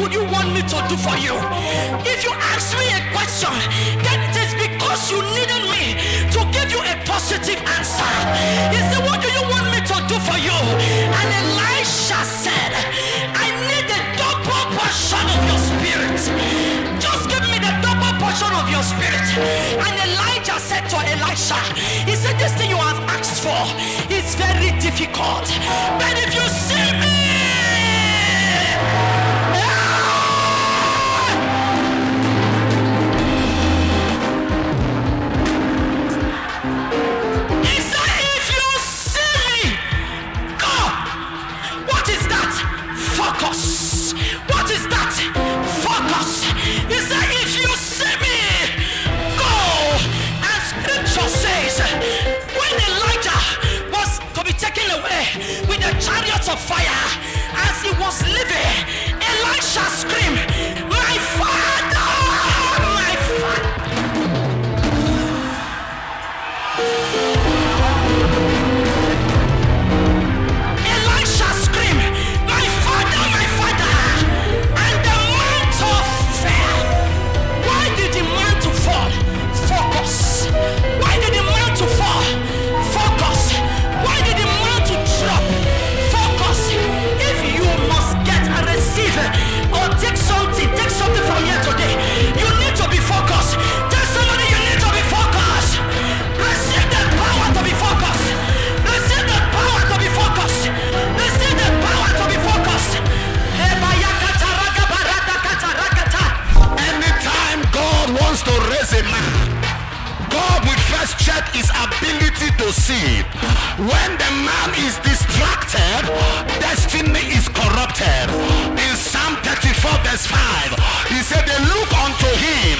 would you want me to do for you? If you ask me a question, then it is because you needed me to give you a positive answer. He said, what do you want me to do for you? And Elisha said, I need a double portion of your spirit. Just give me the double portion of your spirit. And Elijah said to Elisha, he said, this thing you have asked for is very difficult. But if you see me, with the chariots of fire, as he was leaving, Elisha screamed, my father, my father. Elisha screamed, my father, my father. And the mantle fell. Why did the mantle fall? Focus. Why did the mantle fall? Focus. Why did the focus. If you must get and receive or take something from here today, you need to be focused. Tell somebody you need to be focused. Receive the power to be focused. Receive the power to be focused. Receive the power to be focused. Anytime God wants to raise a man, God will first check his ability to see. When the man is distracted, destiny is corrupted. In Psalm 34 verse 5, he said, they look unto him,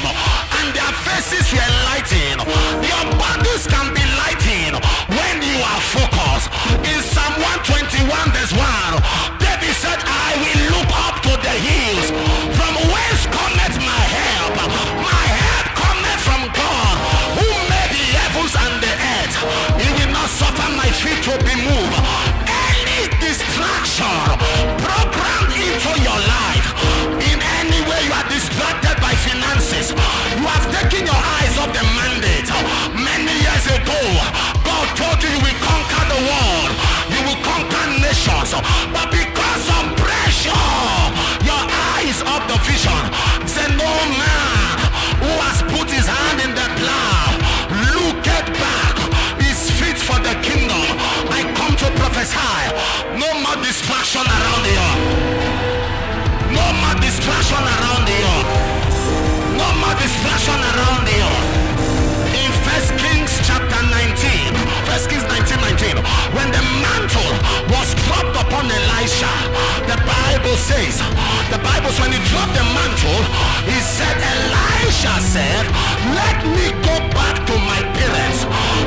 and their faces were lightened. Your bodies can be lightened when you are focused. In Psalm 121 verse 1, David said, I will look up to the hills. From whence cometh my help? My help cometh from God, who made the heavens and the earth. He will not suffer my feet to be moved. Any distraction programmed into your life, in any way you are distracted by finances, you have taken your eyes off the mandate. Many years ago, God told you will conquer the world, you will conquer nations, but because of pressure, your eye is off the vision. Say, no man who has put his hand in the plow, looketh back, is fit for the kingdom. I come to prophesy, no more distraction around here. No more distraction around here. No more distraction around here. In 1 Kings chapter 19, 1 Kings 19:19, when the mantle was dropped upon Elisha, the Bible says, when he dropped the mantle, he said, Elisha said, let me go back to my parents.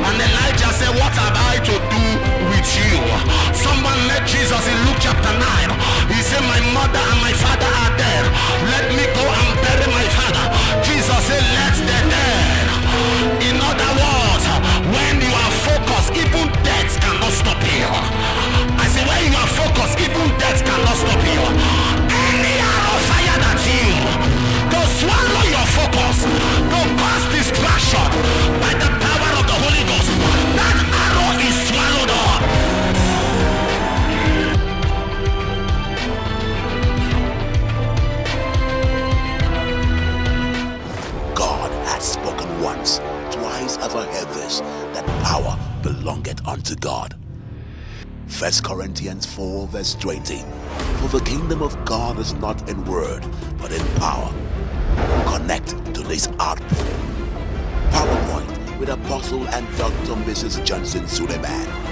And Elijah said, what have I to do with you? Someone met Jesus in Luke chapter 9. He said, my mother and my father are dead. Let me go and bury my father. Jesus said, let the dead. In other words, when you are focused, even death cannot stop you. I say, when you are focused, even death cannot stop you. Any arrow fired at you to swallow your focus, to cause distraction by the power of the Holy Ghost, that arrow is swallowed up. God had spoken once, twice have I heard this, that power belongeth unto God. 1 Corinthians 4 verse 20. For the kingdom of God is not in word, but in power. Connect to this output. PowerPoint with Apostle and Dr. Mrs. Johnson Suleiman.